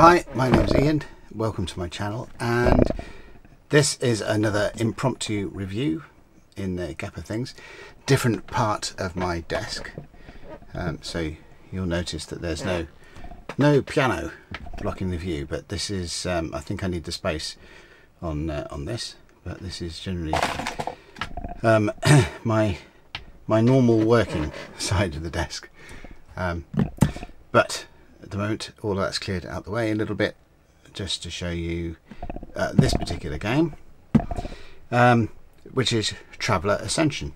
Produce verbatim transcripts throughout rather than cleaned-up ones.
Hi, my name's Ian, welcome to my channel, and this is another impromptu review in the gap of things. Different part of my desk, um, so you'll notice that there's no no piano blocking the view, but this is um, I think I need the space on uh, on this, but this is generally um, my my normal working side of the desk, um, but at the moment all that's cleared out the way a little bit just to show you uh, this particular game, um, which is Traveller Ascension.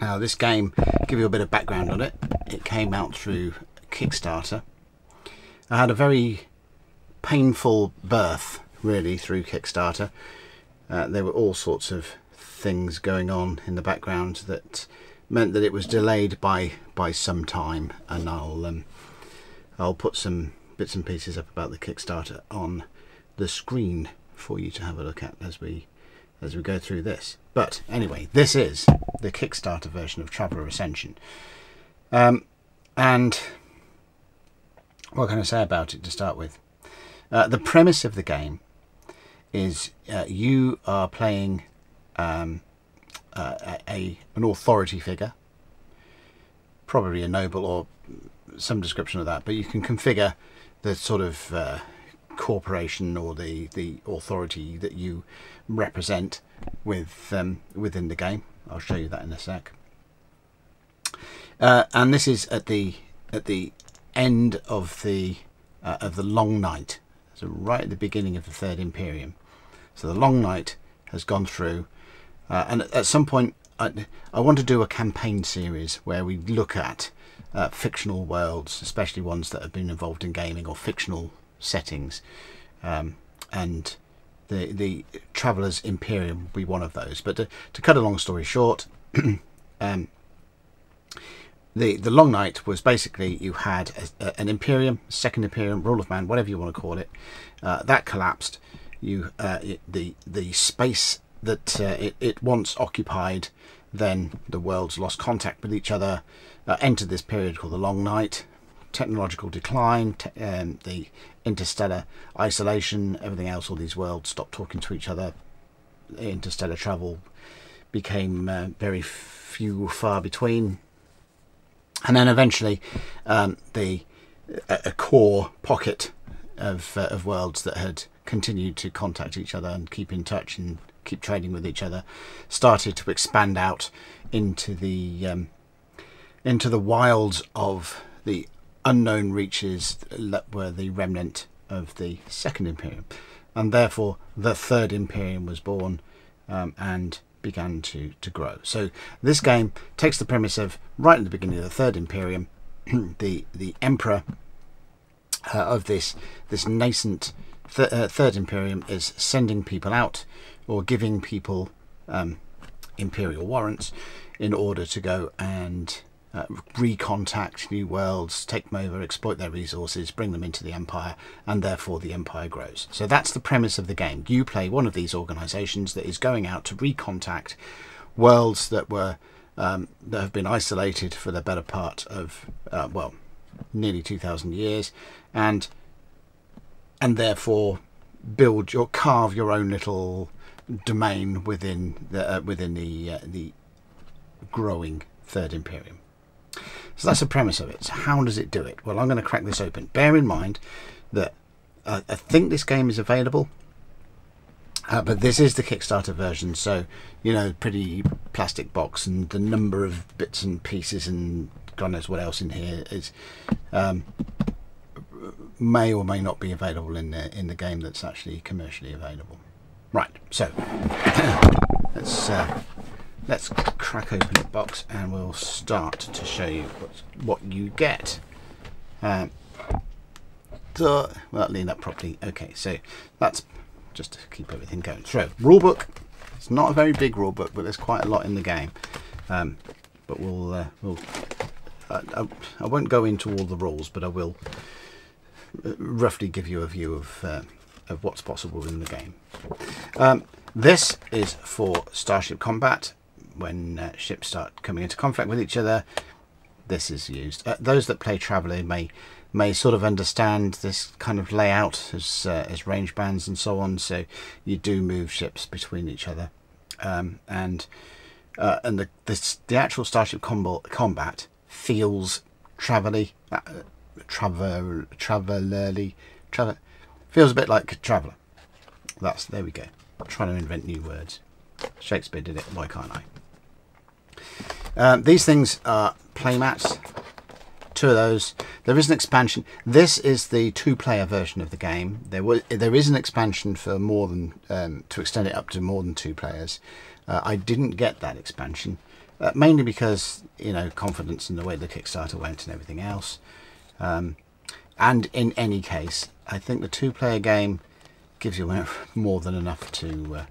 Now this game, give you a bit of background on it, it came out through Kickstarter. I had a very painful birth really through Kickstarter. Uh, there were all sorts of things going on in the background that meant that it was delayed by by some time, and I'll um, I'll put some bits and pieces up about the Kickstarter on the screen for you to have a look at as we as we go through this. But anyway, this is the Kickstarter version of Traveller Ascension. Um, and what can I say about it to start with? Uh, the premise of the game is uh, you are playing um, uh, a an authority figure, probably a noble or some description of that, but you can configure the sort of uh, corporation or the the authority that you represent with um, within the game. I'll show you that in a sec. Uh, and this is at the at the end of the uh, of the Long Night, so right at the beginning of the Third Imperium. So the Long Night has gone through, uh, and at, at some point I, I want to do a campaign series where we look at Uh, fictional worlds, especially ones that have been involved in gaming or fictional settings, um, and the the Traveller's Imperium will be one of those. But to, to cut a long story short, um, the the Long Night was basically, you had a, a, an Imperium, Second Imperium, Rule of Man, whatever you want to call it, uh, that collapsed. You uh, it, the the space that uh, it, it once occupied, then the worlds lost contact with each other, uh, entered this period called the Long Night, technological decline, te um, the interstellar isolation, everything else, all these worlds stopped talking to each other, interstellar travel became uh, very few far between, and then eventually um, the a, a core pocket of, uh, of worlds that had continued to contact each other and keep in touch and keep trading with each other started to expand out into the um, into the wilds of the unknown reaches that were the remnant of the Second Imperium, and therefore the Third Imperium was born, um, and began to to grow. So this game takes the premise of right at the beginning of the Third Imperium, the the emperor uh, of this this nascent th uh, Third Imperium is sending people out, or giving people um, Imperial Warrants in order to go and uh, recontact new worlds, take them over, exploit their resources, bring them into the Empire, and therefore the Empire grows. So that's the premise of the game. You play one of these organisations that is going out to recontact worlds that were um, that have been isolated for the better part of, uh, well, nearly two thousand years, and, and therefore build your, carve your own little domain within the uh, within the uh, the growing Third Imperium. So that's the premise of it. So how does it do it? Well, I'm going to crack this open. Bear in mind that uh, I think this game is available, uh, but this is the Kickstarter version, so you know, pretty plastic box, and the number of bits and pieces and God knows what else in here is um, may or may not be available in the in the game that's actually commercially available. Right, so let's uh, let's crack open the box and we'll start to show you what's, what you get. Um, so, well, lean up properly. Okay, so that's just to keep everything going. So, rulebook. It's not a very big rulebook, but there's quite a lot in the game. Um, but we'll uh, we'll uh, I, I won't go into all the rules, but I will roughly give you a view of. Uh, of what's possible in the game. Um, this is for starship combat. When uh, ships start coming into conflict with each other, this is used. Uh, those that play Traveller may may sort of understand this kind of layout as uh, as range bands and so on. So you do move ships between each other, um, and uh, and the, the the actual starship combo, combat feels Traveller, uh, Traveller, Travellerly, Traveller feels a bit like Traveller. That's there we go. I'm trying to invent new words. Shakespeare did it. Why can't I? Um, these things are playmats, two of those. There is an expansion. This is the two-player version of the game. There was, there is an expansion for more than um, to extend it up to more than two players. Uh, I didn't get that expansion, uh, mainly because, you know, confidence in the way the Kickstarter went and everything else. Um, and in any case, I think the two-player game gives you more than enough to uh,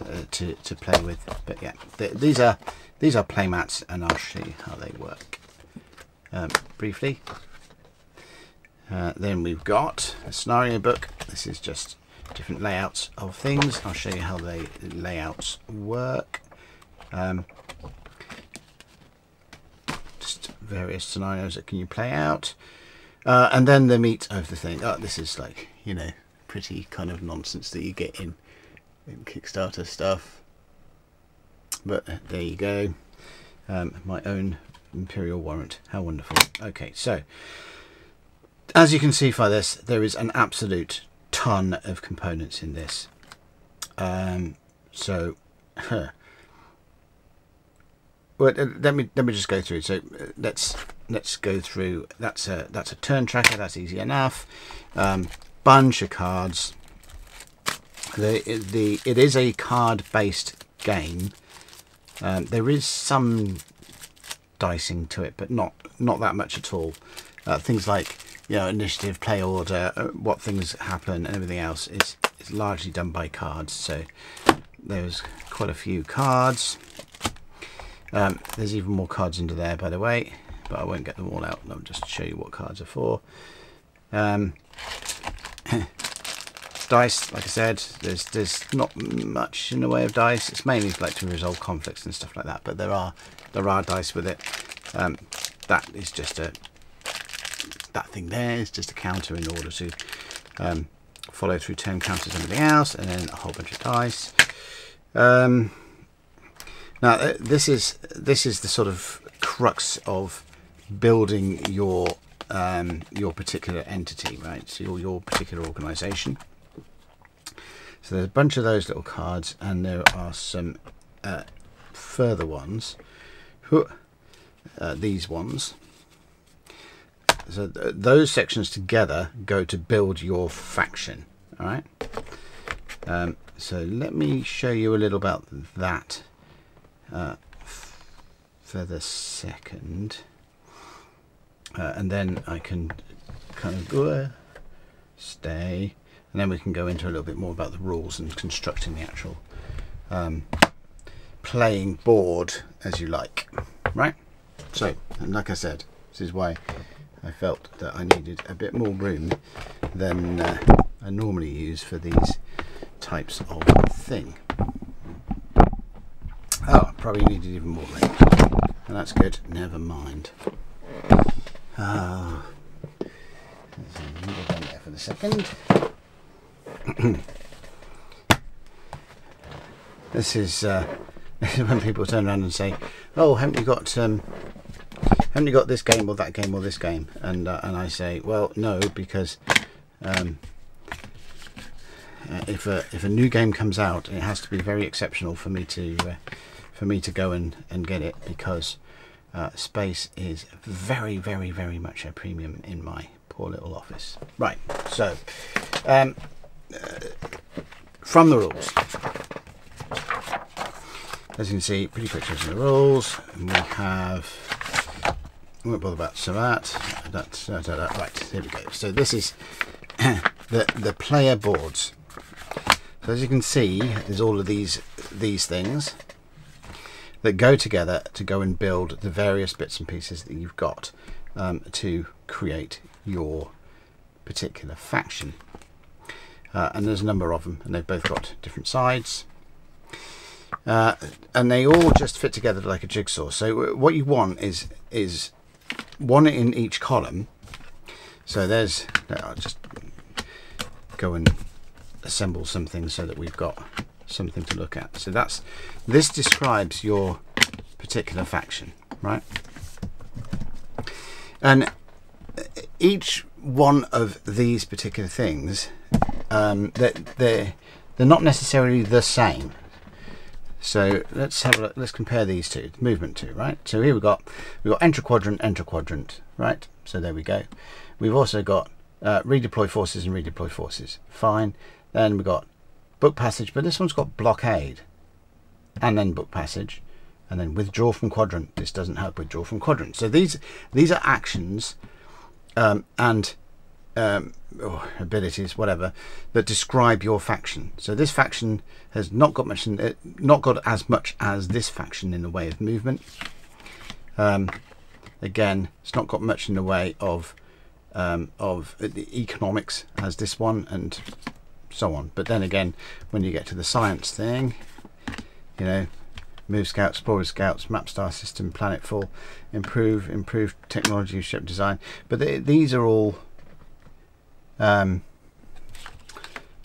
uh, to to play with. But yeah, th these are. These are playmats, and I'll show you how they work um, briefly. Uh, then we've got a scenario book. This is just different layouts of things. I'll show you how they layouts work. Um, just various scenarios that can you play out. Uh, and then the meat of the thing. Oh, this is like, you know, pretty kind of nonsense that you get in, in Kickstarter stuff. But there you go, um, my own Imperial Warrant. How wonderful. Okay, so as you can see by this, there is an absolute ton of components in this. Um, so, huh. Well, let me let me just go through. So let's let's go through. That's a that's a turn tracker. That's easy enough. Um, bunch of cards. The the it is a card-based game. Um, there is some dicing to it, but not not that much at all. Uh, things like, you know, initiative, play order, what things happen, and everything else is is largely done by cards. So there's quite a few cards. Um, there's even more cards under there, by the way, but I won't get them all out. I'll just show you what cards are for. Um, dice, like I said, there's there's not much in the way of dice. It's mainly like to resolve conflicts and stuff like that, but there are there are dice with it. Um, that is just a that thing there is just a counter in order to um, follow through turn counters and everything else, and then a whole bunch of dice. Um, now uh, this is this is the sort of crux of building your um, your particular entity, right? So your your particular organisation. So there's a bunch of those little cards, and there are some uh, further ones, uh, these ones. So th those sections together go to build your faction, all right? Um, so let me show you a little about that uh, for the second. Uh, and then I can kind of uh, stay. And then we can go into a little bit more about the rules and constructing the actual um, playing board as you like, right? So, and like I said, this is why I felt that I needed a bit more room than uh, I normally use for these types of thing. Oh, I probably needed even more room. And that's good, never mind. Ah, uh, there's a needle down there for the second. This is uh, when people turn around and say, "Oh, haven't you got um, haven't you got this game or that game or this game?" And uh, and I say, "Well, no, because um, uh, if a if a new game comes out, it has to be very exceptional for me to uh, for me to go and and get it, because uh, space is very very very much a premium in my poor little office." Right, so. Um, Uh, from the rules, as you can see, pretty pictures in the rules, and we have, I won't bother about some that, that, that, that, right, here we go. So this is the, the player boards. So as you can see, there's all of these, these things that go together to go and build the various bits and pieces that you've got um, to create your particular faction. Uh, and there's a number of them, and they've both got different sides, uh, and they all just fit together like a jigsaw. So what you want is is one in each column. So there's, I'll just go and assemble something so that we've got something to look at. So that's, this describes your particular faction, right? And each one of these particular things, um, they're, they're, they're not necessarily the same. So let's have a look, let's compare these two, movement two, right? So here we've got, we've got enter quadrant, enter quadrant, right? So there we go. We've also got uh, redeploy forces and redeploy forces, fine. Then we've got book passage, but this one's got blockade and then book passage and then withdraw from quadrant. This doesn't have withdraw from quadrant. So these, these are actions um, and um, oh, abilities, whatever, that describe your faction. So this faction has not got much, in, not got as much as this faction in the way of movement. Um, again, it's not got much in the way of um, of the economics as this one, and so on. But then again, when you get to the science thing, you know, move scouts, explorer scouts, map star system, planetfall, improve, improve technology, ship design. But they, these are all, um,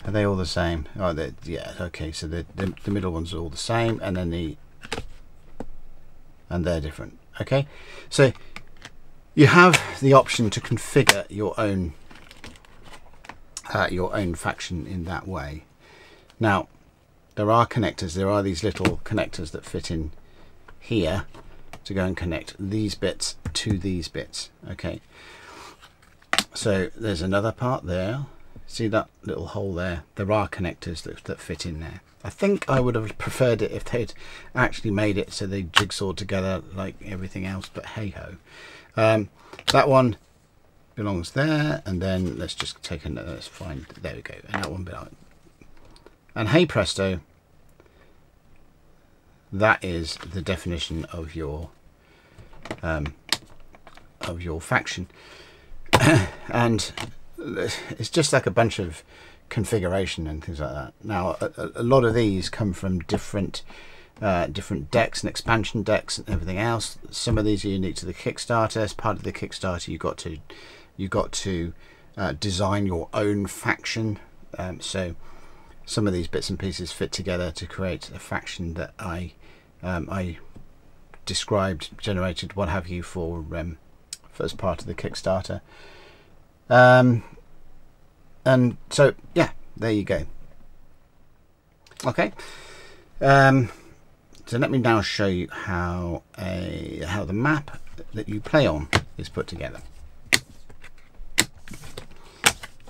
are they all the same? Oh, yeah, okay. So the, the the middle ones are all the same, and then the and they're different. Okay, so you have the option to configure your own. Uh, your own faction in that way. Now there are connectors, there are these little connectors that fit in here to go and connect these bits to these bits. Okay, so there's another part there, see that little hole there, there are connectors that, that fit in there. I think I would have preferred it if they'd actually made it so they jigsawed together like everything else, but hey ho. Um, that one belongs there, and then let's just take another, let's find, there we go, and that one belongs. And hey presto, that is the definition of your um, of your faction. And it's just like a bunch of configuration and things like that. Now a, a lot of these come from different Uh, different decks and expansion decks and everything else. Some of these are unique to the Kickstarter. As part of the Kickstarter, you got to you got to uh, design your own faction. Um, so some of these bits and pieces fit together to create a faction that I um, I described, generated, what have you, for um, for as part of the Kickstarter. Um, and so yeah, there you go. Okay. Um, So let me now show you how a how the map that you play on is put together.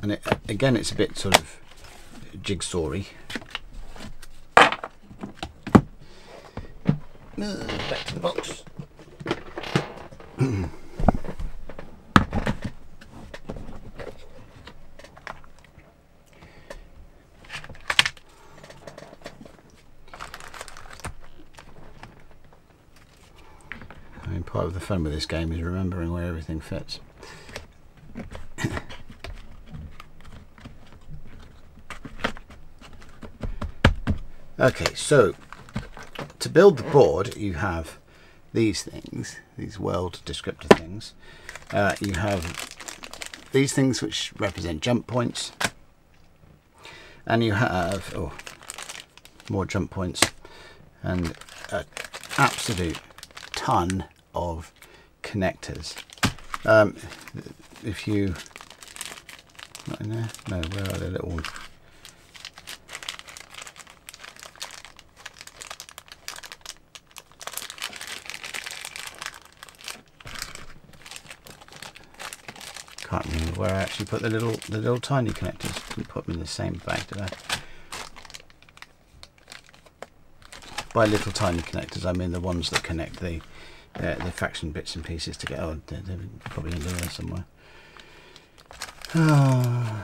And it, again, it's a bit sort of jigsawy. Back to the box. Part of the fun with this game is remembering where everything fits. Okay, so to build the board, you have these things, these world descriptor things. Uh, you have these things which represent jump points, and you have oh, more jump points, and an absolute ton of connectors. Um, if you, not in there, no, where are the little ones? Can't remember where I actually put the little, the little tiny connectors. Didn't put them in the same bag, did I? By little tiny connectors, I mean the ones that connect the Uh, the faction bits and pieces together. Oh, they're, they're probably in there somewhere. Oh.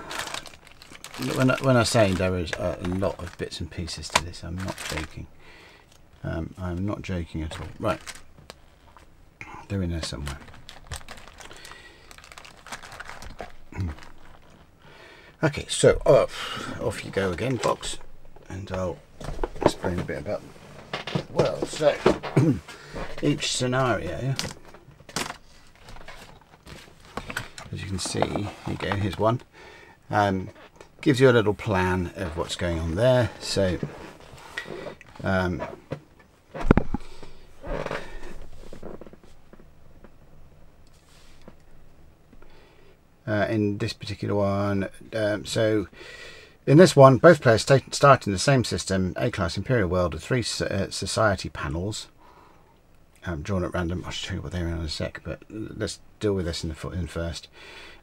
When, I, when I say there is a lot of bits and pieces to this, I'm not joking. Um, I'm not joking at all. Right, they're in there somewhere. Okay, so uh, off you go again, box, and I'll explain a bit about them. Well, so. Each scenario as you can see, here you go, here's one. Um, gives you a little plan of what's going on there. So um, uh, in this particular one, um, so in this one, both players start in the same system, A-class Imperial world of three uh, society panels. Um, drawn at random. I'll show you what they're in in a sec, but let's deal with this in the in first.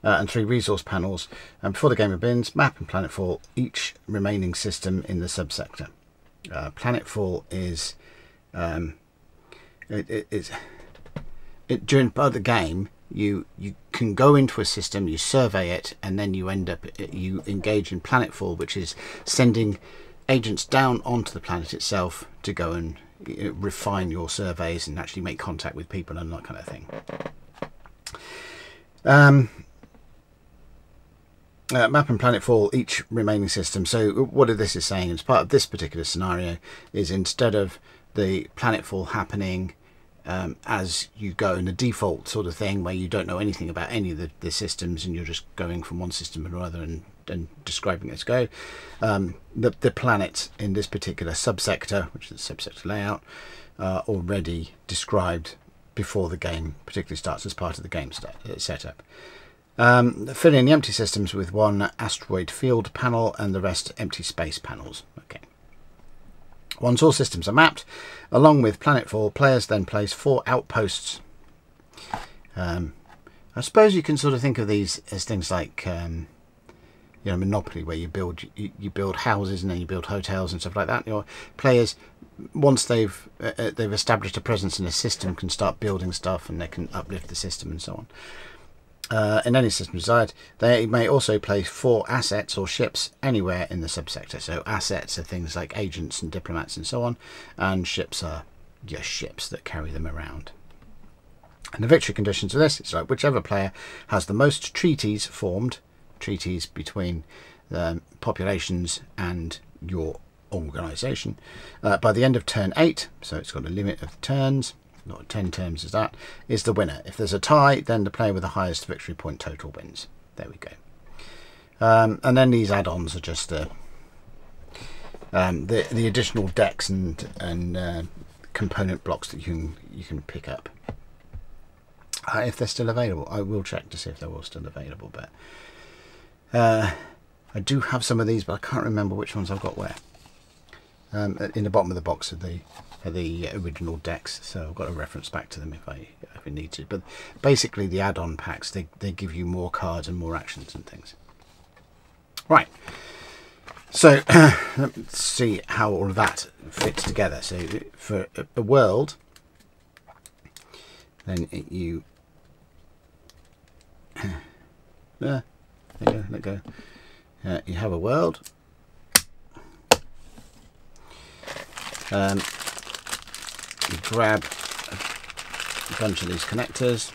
Uh, and three resource panels. And um, before the game begins, map and planetfall each remaining system in the subsector. Uh, planetfall is um, it, it, it's it during part of the game. You you can go into a system, you survey it, and then you end up you engage in planetfall, which is sending agents down onto the planet itself to go and refine your surveys and actually make contact with people and that kind of thing. Um, uh, map and planetfall each remaining system. So what this is saying as part of this particular scenario is instead of the planetfall happening um, as you go in the default sort of thing where you don't know anything about any of the, the systems and you're just going from one system to another and, and describing as go, um, the, the planets in this particular subsector, which is the subsector layout, are uh, already described before the game particularly starts as part of the game start, uh, setup. Um, fill in the empty systems with one asteroid field panel and the rest empty space panels. Okay. Once all systems are mapped, along with planetfall, players then place four outposts. Um, I suppose you can sort of think of these as things like um, you know, Monopoly, where you build you build houses and then you build hotels and stuff like that. Your players, once they've uh, they've established a presence in a system, can start building stuff and they can uplift the system and so on. Uh, in any system desired, they may also place four assets or ships anywhere in the subsector. So assets are things like agents and diplomats and so on, and ships are just ships that carry them around. And the victory conditions for this, it's like whichever player has the most treaties formed. Treaties between um, populations and your organisation uh, by the end of turn eight, so it's got a limit of turns, not ten turns as that, is the winner. If there's a tie, then the player with the highest victory point total wins. There we go. Um, and then these add-ons are just the um, the, the additional decks and and uh, component blocks that you can you can pick up uh, if they're still available. I will check to see if they were still available, but. Uh, I do have some of these, but I can't remember which ones I've got where. Um, in the bottom of the box are the are the original decks, so I've got a reference back to them if I if I need to. But basically, the add-on packs they they give you more cards and more actions and things. Right. So let's see how all of that fits together. So for a world, then it, you. uh, There you go, let go. Uh, you have a world. Um, you grab a bunch of these connectors.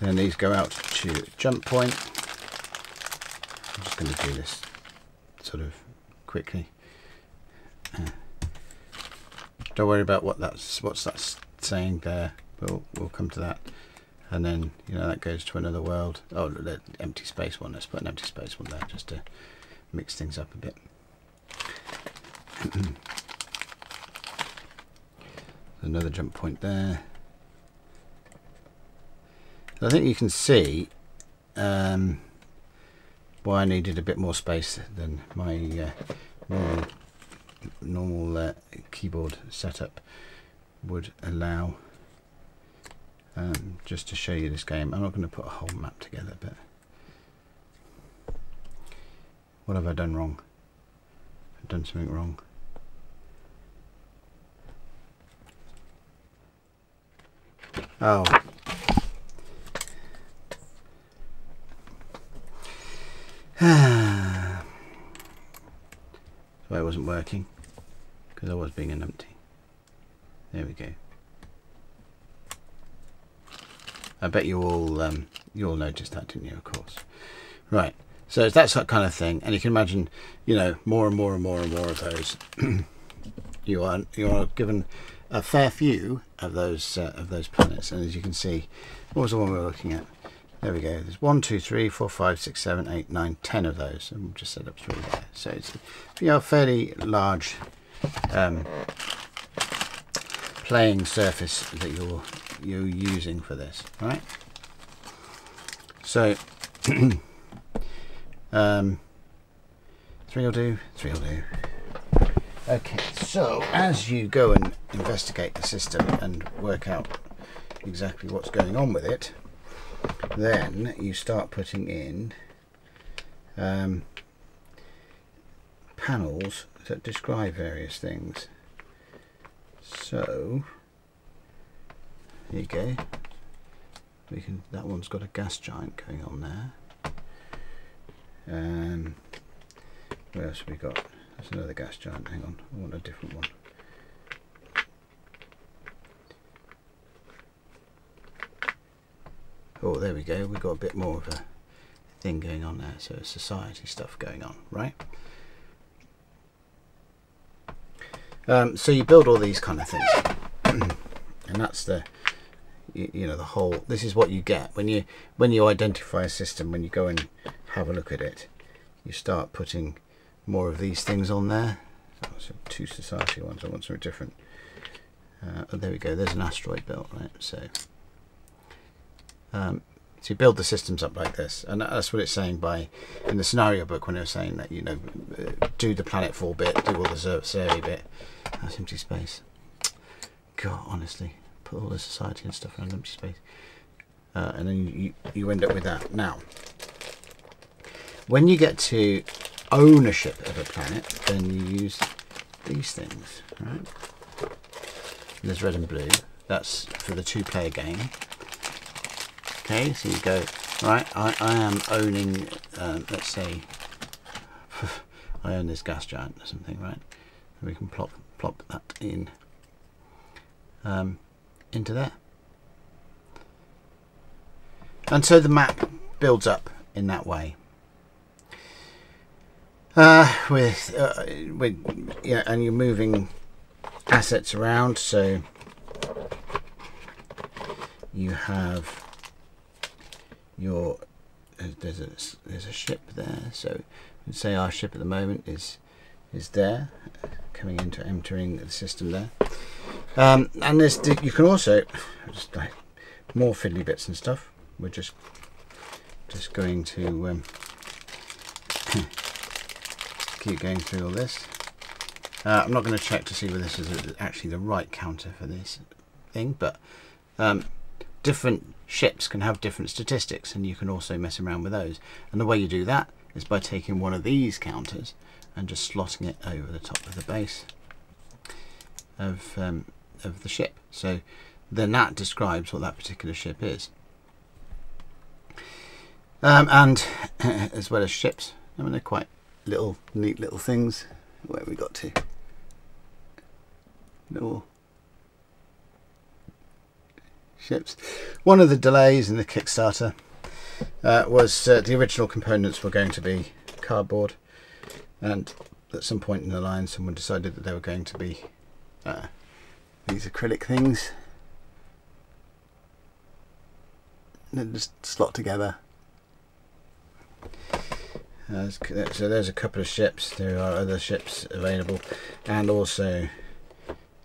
And these go out to jump point. I'm just going to do this sort of quickly. Uh, don't worry about what that's what's that's saying there. We'll we'll come to that. And then you know that goes to another world. Oh, the empty space one. Let's put an empty space one there just to mix things up a bit. Another jump point there. I think you can see um, why I needed a bit more space than my uh, normal, normal uh, keyboard setup would allow. Um, just to show you this game, I'm not going to put a whole map together, but what have I done wrong? I've done something wrong. Oh. That's why it wasn't working, because I was being an numpty. There we go. I bet you all um, you all noticed that, didn't you? Of course. Right. So that's that kind of thing, and you can imagine, you know, more and more and more and more of those. you are you are given a fair few of those uh, of those planets, and as you can see, what was the one we were looking at? There we go. There's one, two, three, four, five, six, seven, eight, nine, ten of those, and we'll just set up three there. So it's, you know, a fairly large um, playing surface that you're you're using for this, right? So. Um, three will do, three will do. Okay, so as you go and investigate the system and work out exactly what's going on with it, then you start putting in um, panels that describe various things. So, there you go. We can, that one's got a gas giant going on there. Um, what else have we got? That's another gas giant. Hang on, I want a different one. Oh, there we go. We've got a bit more of a thing going on there. So, society stuff going on, right? Um, so you build all these kind of things, and that's the. You, you know the whole this is what you get when you when you identify a system, when you go and have a look at it, you start putting more of these things on there. Oh, so two society ones, I want something different. Uh, oh, there we go, there's an asteroid belt, right? So um, so you build the systems up like this, and that's what it's saying by in the scenario book when it was saying that, you know, do the planet for bit, do all the service area bit. That's empty space, god, honestly. Put all the society and stuff in an empty space, uh, and then you, you end up with that. Now, when you get to ownership of a planet, then you use these things, right? There's red and blue, that's for the two player game. Okay, so you go, right, I, I am owning, um, let's say, I own this gas giant or something, right? And we can plop, plop that in. Um, into there, and so the map builds up in that way, uh, with uh, with yeah, and you're moving assets around, so you have your there's a there's a ship there, so let's say our ship at the moment is is there, coming into entering the system there. Um, and this, you can also just like more fiddly bits and stuff. We're just just going to um, keep going through all this. Uh, I'm not going to check to see whether this is actually the right counter for this thing, but um, different ships can have different statistics, and you can also mess around with those. And the way you do that is by taking one of these counters and just slotting it over the top of the base of um, of the ship, so then that describes what that particular ship is, um, and as well as ships, I mean, they're quite little neat little things. Where have we got to? Little ships. One of the delays in the Kickstarter uh, was uh, the original components were going to be cardboard, and at some point in the line someone decided that they were going to be Uh, these acrylic things, and then just slot together. Uh, so there's a couple of ships. There are other ships available, and also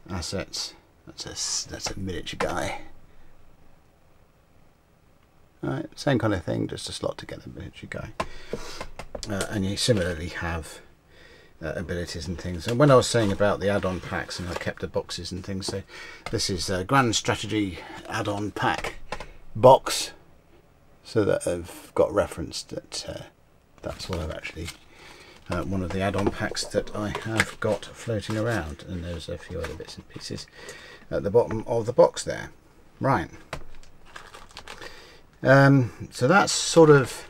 assets. That's a that's a miniature guy. All right, same kind of thing, just a slot together miniature guy. Uh, and you similarly have. Uh, abilities and things. And when I was saying about the add-on packs, and I kept the boxes and things, so this is a grand strategy add-on pack box, so that I've got reference that uh, that's what I've actually uh, one of the add-on packs that I have got floating around, and there's a few other bits and pieces at the bottom of the box there, right? Um, so that's sort of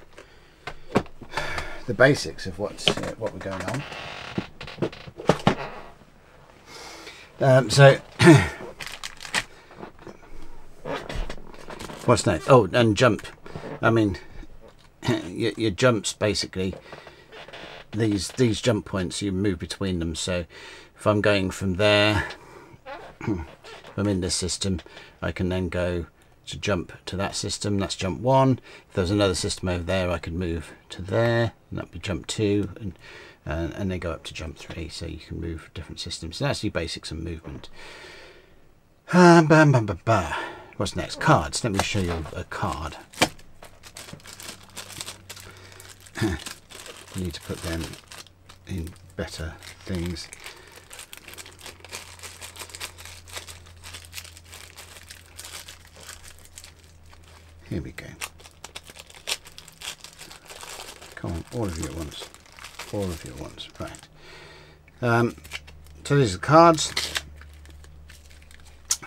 the basics of what's uh, what we're going on. Um, so What's that? Oh, and jump. I mean, your, your jumps basically, these these jump points, you move between them. So if I'm going from there, if I'm in this system, I can then go to jump to that system. That's jump one. If there's another system over there, I could move to there, and that'd be jump two, and uh, and then go up to jump three. So you can move different systems. So that's your basics of movement. Uh, bah, bah, bah, bah. What's next? Cards. Let me show you a card. I need to put them in better things. Here we go. Come on, all of you at once. All of you at once. Right. Um, so these are cards.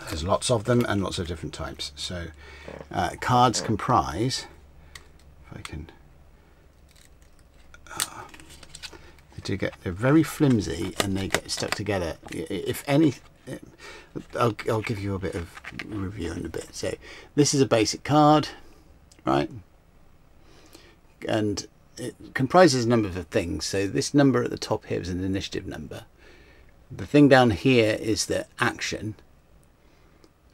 There's lots of them and lots of different types. So uh, cards comprise, if I can, uh, they do get, they're very flimsy and they get stuck together. If any, I'll, I'll give you a bit of review in a bit. So this is a basic card, right? And it comprises a number of things. So this number at the top here is an initiative number. The thing down here is the action.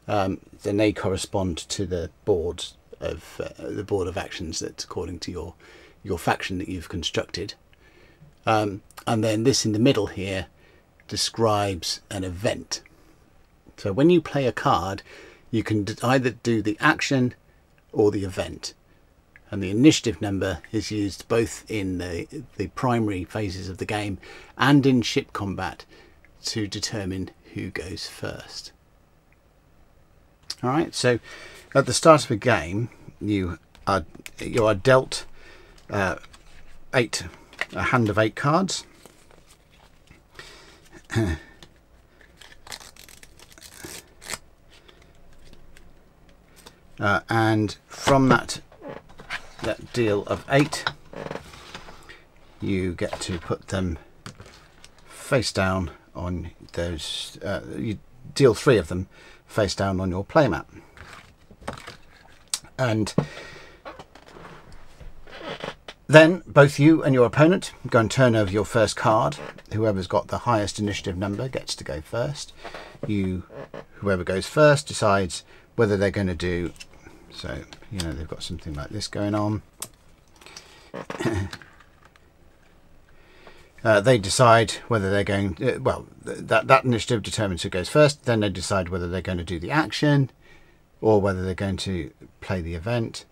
Um, then they correspond to the board of uh, the board of actions that's according to your your faction that you've constructed. Um, and then this in the middle here describes an event. So when you play a card, you can either do the action or the event. And the initiative number is used both in the, the primary phases of the game and in ship combat to determine who goes first. All right, so at the start of a game, you are you are dealt uh, eight a hand of eight cards. Uh, and from that that deal of eight, you get to put them face down on those. Uh, you deal three of them face down on your playmat, and then both you and your opponent go and turn over your first card. Whoever's got the highest initiative number gets to go first. You, whoever goes first, decides whether they're going to do. So you know they've got something like this going on. Uh, they decide whether they're going, uh, well, th that, that initiative determines who goes first, then they decide whether they're going to do the action or whether they're going to play the event.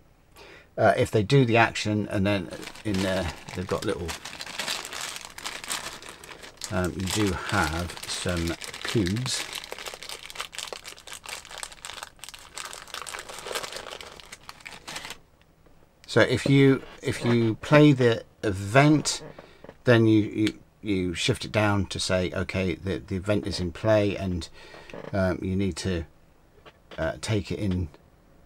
Uh, if they do the action, and then in there, they've got little, um, you do have some cubes. So if you, if you play the event, then you, you you shift it down to say, okay, the, the event is in play, and um, you need to uh, take it in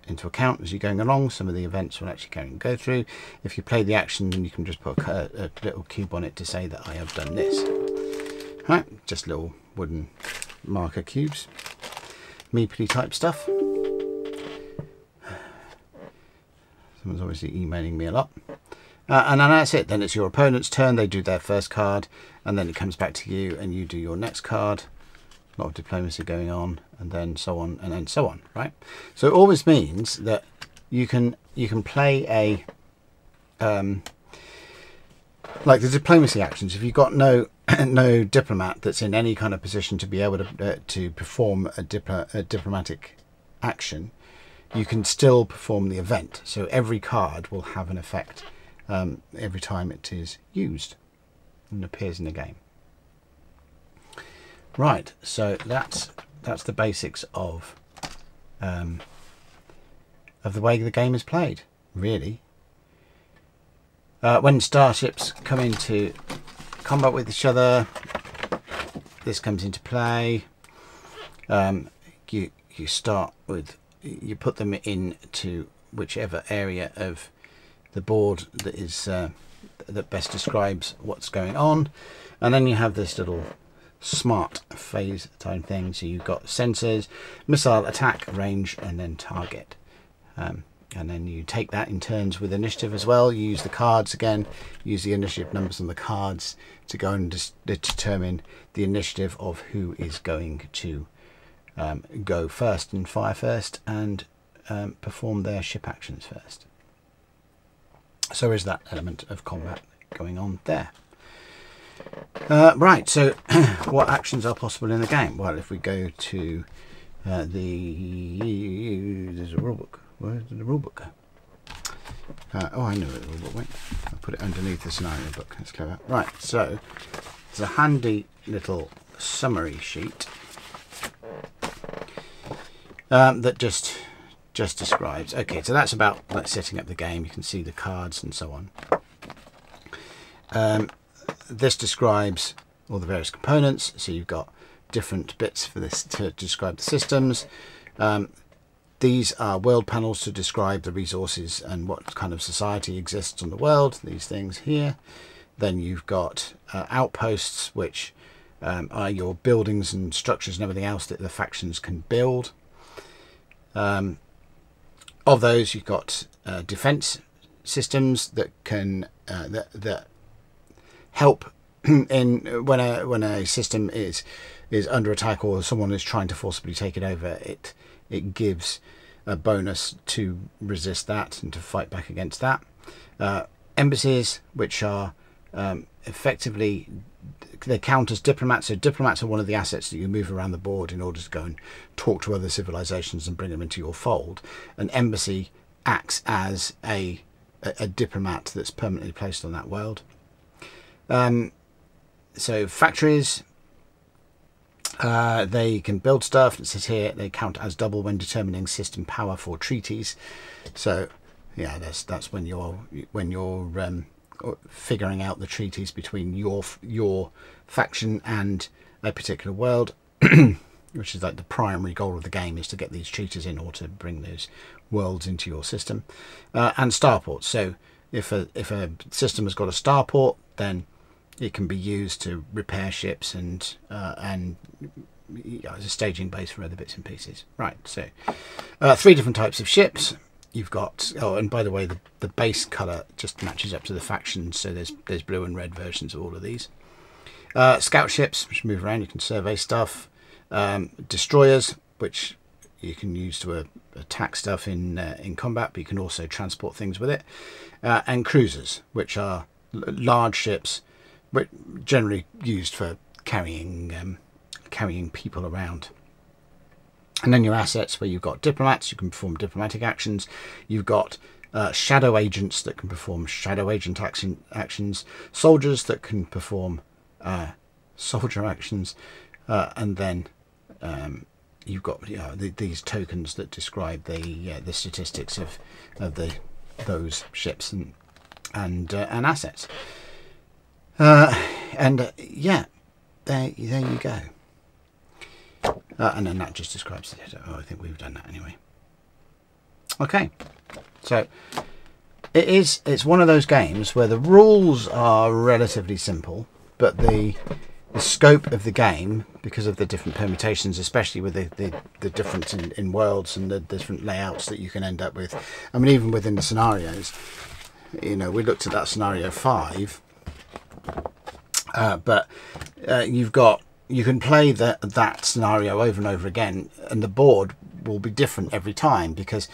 into account as you're going along. Some of the events will actually go, and go through. If you play the action, then you can just put a, a little cube on it to say that I have done this. All right, just little wooden marker cubes, meepity type stuff. Someone's obviously emailing me a lot. Uh, and then that's it. Then it's your opponent's turn. They do their first card, and then it comes back to you, and you do your next card. A lot of diplomacy going on, and then so on, and then so on. Right. So it always means that you can you can play a um, like the diplomacy actions. If you've got no no diplomat that's in any kind of position to be able to uh, to perform a, dipl a diplomatic action, you can still perform the event. So every card will have an effect. Um, every time it is used and appears in the game. Right, so that's that's the basics of um, of the way the game is played, really. Uh, when starships come into combat with each other, this comes into play. Um, you you start with you put them into whichever area of the board that is uh, that best describes what's going on, and then you have this little smart phase time thing. So you've got sensors, missile attack range, and then target. Um, and then you take that in turns with initiative as well. You use the cards again, use the initiative numbers on the cards to go and de determine the initiative of who is going to um, go first and fire first and um, perform their ship actions first. So there is that element of combat going on there. Uh, right, so what actions are possible in the game? Well, if we go to uh, the... there's a rulebook. Where did the rulebook go? Uh, oh, I know where the rulebook went. I put it underneath the scenario book. That's clever. Right, so there's a handy little summary sheet um, that just just describes. Okay, so that's about like, setting up the game. You can see the cards and so on. Um, this describes all the various components. So you've got different bits for this to describe the systems. Um, These are world panels to describe the resources and what kind of society exists on the world, these things here. Then you've got uh, outposts, which um, are your buildings and structures and everything else that the factions can build. Um, of those, you've got uh, defense systems that can uh, that, that help in when a when a system is is under attack or someone is trying to forcibly take it over. It It gives a bonus to resist that and to fight back against that. Uh, embassies, which are um, effectively, they count as diplomats. So diplomats are one of the assets that you move around the board in order to go and talk to other civilizations and bring them into your fold. An embassy acts as a, a, a diplomat that's permanently placed on that world. Um, so factories... Uh, they can build stuff. It says here they count as double when determining system power for treaties. So, yeah, that's that's when you're when you're um, figuring out the treaties between your your faction and a particular world, which is like the primary goal of the game, is to get these treaties in order to bring those worlds into your system. Uh, and starports. So, if a if a system has got a starport, then it can be used to repair ships and uh, and you know, as a staging base for other bits and pieces. Right, so uh, three different types of ships. You've got, oh, and by the way, the, the base colour just matches up to the factions. So there's there's blue and red versions of all of these. Uh, scout ships, which move around, you can survey stuff. Um, destroyers, which you can use to uh, attack stuff in uh, in combat, but you can also transport things with it. Uh, and cruisers, which are large ships, but generally used for carrying um, carrying people around. And then your assets, where you've got diplomats, you can perform diplomatic actions. You've got uh, shadow agents that can perform shadow agent action, actions, soldiers that can perform uh, soldier actions, uh, and then um, you've got you know, the, these tokens that describe the uh, the statistics of of the those ships and and uh, and assets. Uh, and uh, yeah, there, there you go. Uh, and then that just describes it. Oh, I think we've done that anyway. Okay, so it is, it's one of those games where the rules are relatively simple, but the, the scope of the game, because of the different permutations, especially with the, the, the difference in, in worlds and the different layouts that you can end up with. I mean, even within the scenarios, you know, we looked at that scenario five. Uh, but uh, you've got you can play the, that scenario over and over again, and the board will be different every time, because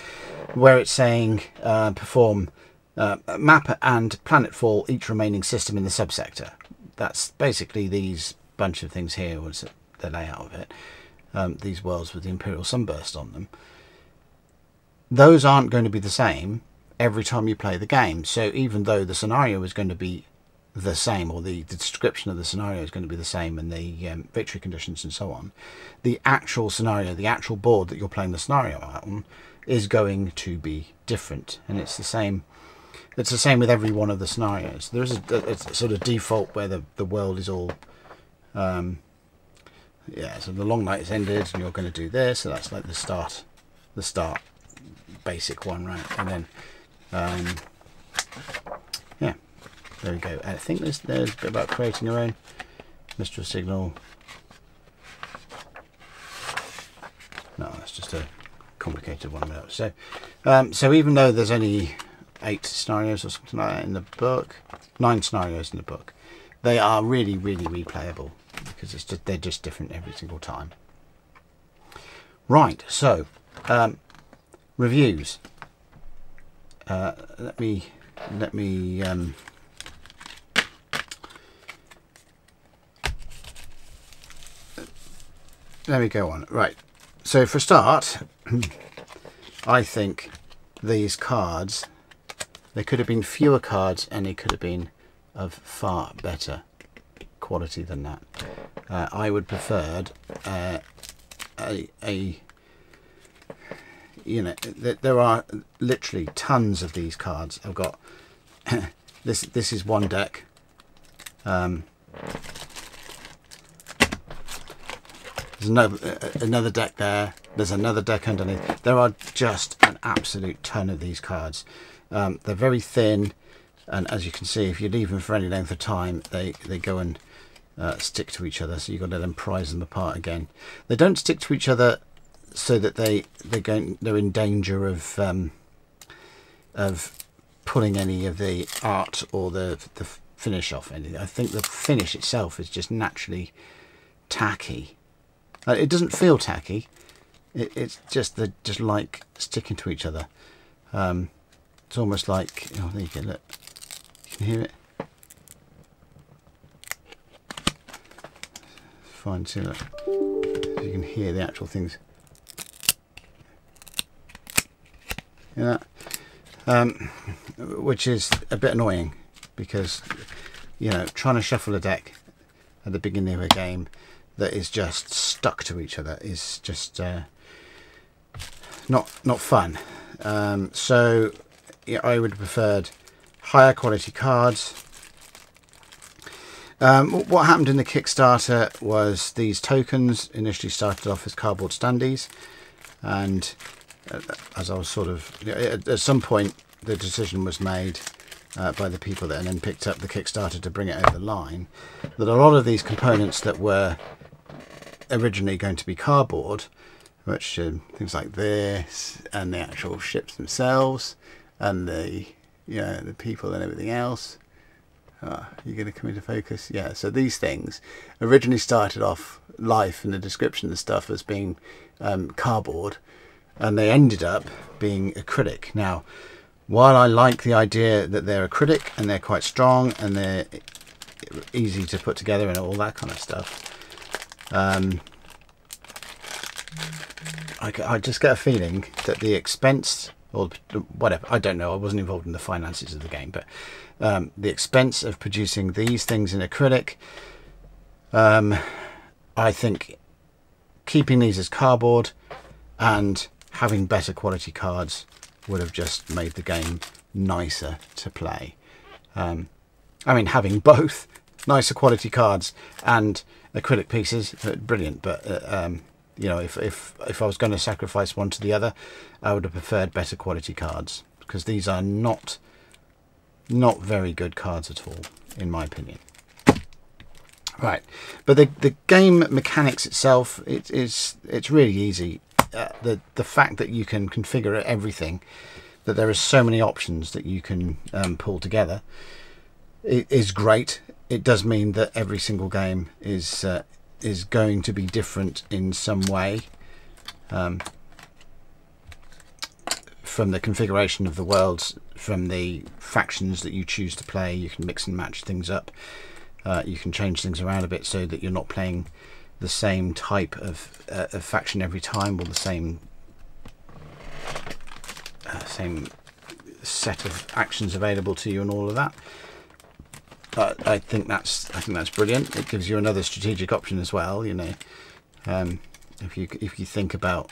where it's saying uh, perform uh, map and planetfall each remaining system in the subsector, that's basically these bunch of things here was the layout of it, um, these worlds with the Imperial Sunburst on them. Those aren't going to be the same every time you play the game, so even though the scenario is going to be the same, or the, the description of the scenario is going to be the same, and the um, victory conditions and so on, the actual scenario, the actual board that you're playing the scenario on, is going to be different. And it's the same it's the same with every one of the scenarios. There is a, a, a sort of default where the, the world is all um, yeah, so the long night has ended and you're going to do this, so that's like the start the start basic one, right? And then um, yeah, there we go. I think there's, there's a bit about creating your own mystery signal. No, that's just a complicated one. So Um, so even though there's only eight scenarios or something like that in the book, nine scenarios in the book, they are really, really replayable because it's just, they're just different every single time. Right, so um, reviews. Uh, let me let me um, let me go on. Right, so for a start, I think these cards, there could have been fewer cards and it could have been of far better quality than that. Uh, I would preferred uh, a a. You know, there are literally tons of these cards. I've got this. This is one deck. Um, there's another another deck there. There's another deck underneath. There are just an absolute ton of these cards. Um, they're very thin, and as you can see, if you leave them for any length of time, they they go and uh, stick to each other. So you've got to then prise them apart again. They don't stick to each other so that they they're going they're in danger of um of pulling any of the art or the the finish off anything. I think the finish itself is just naturally tacky. Uh, it doesn't feel tacky, it, it's just the just like sticking to each other. Um it's almost like, oh, there you go, look, you can hear it fine. See, look, you can hear the actual things. Yeah, um, which is a bit annoying because, you know, trying to shuffle a deck at the beginning of a game that is just stuck to each other is just uh, not not fun. Um, so yeah, I would have preferred higher quality cards. Um, what happened in the Kickstarter was these tokens initially started off as cardboard standees, and as I was sort of, at some point the decision was made uh, by the people that then picked up the Kickstarter to bring it over the line, that a lot of these components that were originally going to be cardboard, which um, things like this and the actual ships themselves and the, you know, the people and everything else. Ah, you're going to come into focus. Yeah, so these things originally started off life in the description and stuff as being um, cardboard, and they ended up being acrylic. Now, while I like the idea that they're acrylic and they're quite strong and they're easy to put together and all that kind of stuff, um, I, I just get a feeling that the expense, or whatever, I don't know, I wasn't involved in the finances of the game, but um, the expense of producing these things in acrylic, um, I think keeping these as cardboard and having better quality cards would have just made the game nicer to play. Um, I mean, having both nicer quality cards and acrylic pieces, brilliant. But uh, um, you know, if if if I was going to sacrifice one to the other, I would have preferred better quality cards, because these are not not very good cards at all, in my opinion. Right, but the the game mechanics itself, it is it's really easy. Uh, the the fact that you can configure everything, that there are so many options that you can um, pull together, it is great. It does mean that every single game is uh, is going to be different in some way, um, from the configuration of the worlds, from the factions that you choose to play. You can mix and match things up, uh, you can change things around a bit so that you're not playing the same type of, uh, of faction every time, or the same uh, same set of actions available to you, and all of that. But I think that's I think that's brilliant. It gives you another strategic option as well. You know, um, if you if you think about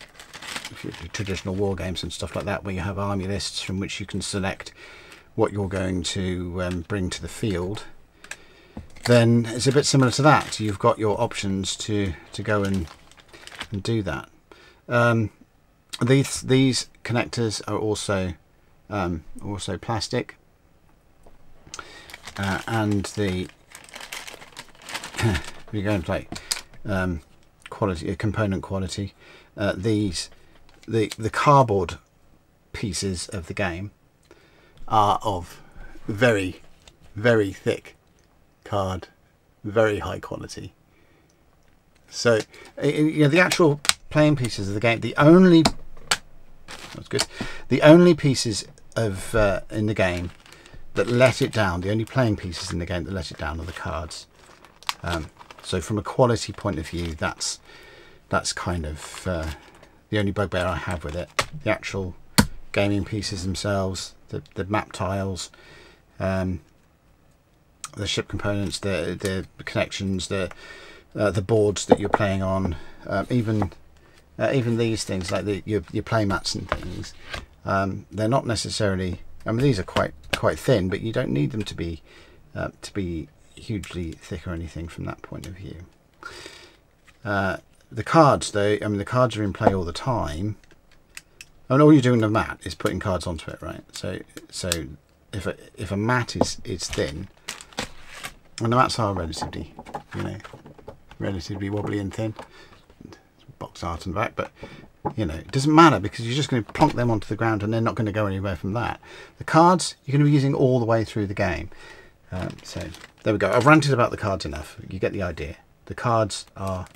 if you do traditional war games and stuff like that, where you have army lists from which you can select what you're going to um, bring to the field, then it's a bit similar to that. You've got your options to to go and, and do that. Um, these these connectors are also um, also plastic, uh, and the we go and play um, quality uh, component quality. Uh, these the the cardboard pieces of the game are of very, very thick card, very high quality. So, you know, the actual playing pieces of the game, the only that's good the only pieces of uh, in the game that let it down, the only playing pieces in the game that let it down are the cards. Um, so from a quality point of view, that's that's kind of uh, the only bugbear I have with it. The actual gaming pieces themselves, the, the map tiles, um, the ship components, the the connections, the uh, the boards that you're playing on, uh, even uh, even these things like the, your your play mats and things. Um, they're not necessarily. I mean, these are quite quite thin, but you don't need them to be uh, to be hugely thick or anything from that point of view. Uh, the cards, though, I mean, the cards are in play all the time. I mean, all you're doing with a mat is putting cards onto it, right? So, so if a, if a mat is is thin, and the mats are relatively, you know, relatively wobbly and thin, box art and back, but you know, it doesn't matter because you're just going to plonk them onto the ground and they're not going to go anywhere from that. The cards, you're going to be using all the way through the game. Um, so there we go. I've ranted about the cards enough. You get the idea. The cards are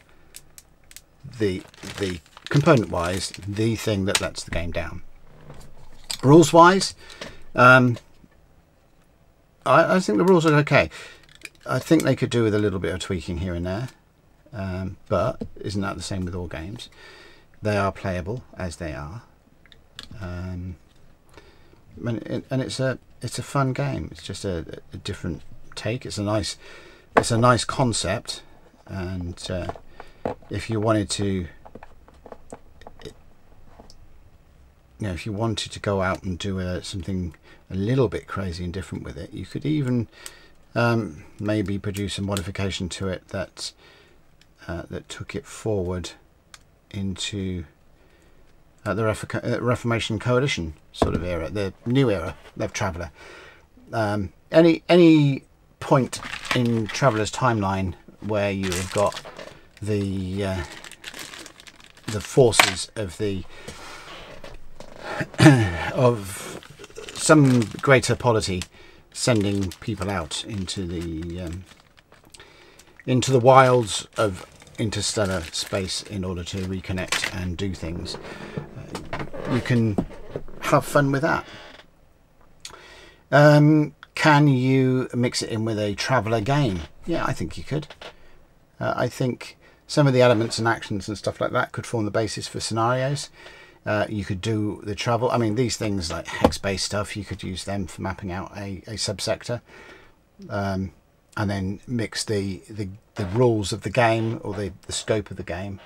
the the component-wise the thing that lets the game down. Rules-wise, um, I, I think the rules are okay. I think they could do with a little bit of tweaking here and there, um, but isn't that the same with all games? They are playable as they are, um, and, and it's a it's a fun game. It's just a, a different take. It's a nice it's a nice concept, and uh, if you wanted to, you know, if you wanted to go out and do a, something a little bit crazy and different with it, you could even um, maybe produce a modification to it that uh, that took it forward into uh, the Ref uh, Reformation Coalition sort of era, the new era of Traveller. Um, any any point in Traveller's timeline where you have got the uh, the forces of the of some greater polity sending people out into the um, into the wilds of interstellar space in order to reconnect and do things. Uh, you can have fun with that. Um, can you mix it in with a Traveller game? Yeah, I think you could. Uh, I think some of the elements and actions and stuff like that could form the basis for scenarios. Uh, you could do the travel. I mean, these things like hex-based stuff, you could use them for mapping out a, a subsector. Um, and then mix the, the the rules of the game or the, the scope of the game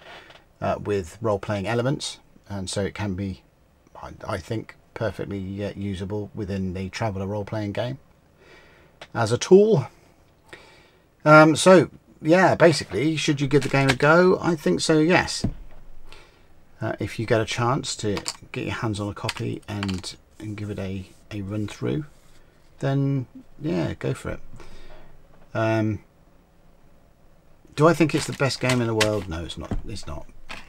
uh, with role-playing elements, and so it can be, I, I think, perfectly uh, usable within the Traveller role-playing game as a tool. Um, so yeah, basically, should you give the game a go? I think so, yes. Uh, if you get a chance to get your hands on a copy and, and give it a, a run-through, then yeah, go for it. Um, do I think it's the best game in the world? No, it's not. It's not.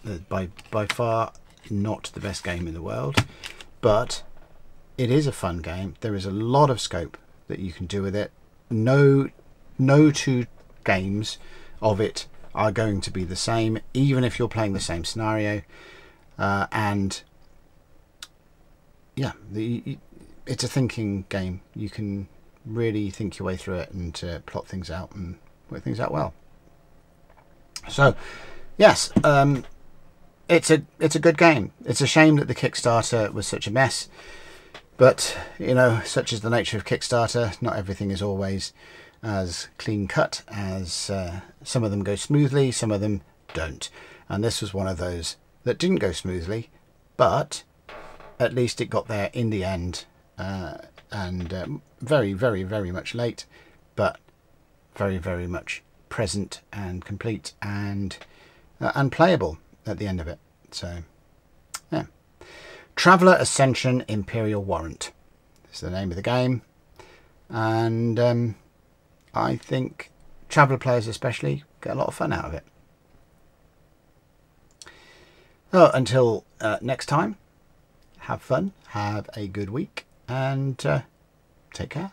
Uh, by by far not the best game in the world, but it is a fun game. There is a lot of scope that you can do with it. No, no two games of it are going to be the same, even if you're playing the same scenario. Uh, and yeah, the, it's a thinking game. You can really think your way through it and to uh, plot things out and work things out well. So yes, um it's a it's a good game. It's a shame that the Kickstarter was such a mess, but you know, such is the nature of Kickstarter. Not everything is always as clean cut as uh, some of them go smoothly, some of them don't, and this was one of those that didn't go smoothly, but at least it got there in the end. uh And um, very, very, very much late, but very, very much present and complete and uh, and playable at the end of it. So, yeah, Traveller Ascension Imperial Warrant is the name of the game, and um, I think Traveller players especially get a lot of fun out of it. So, until uh, next time, have fun, have a good week, and uh, take care.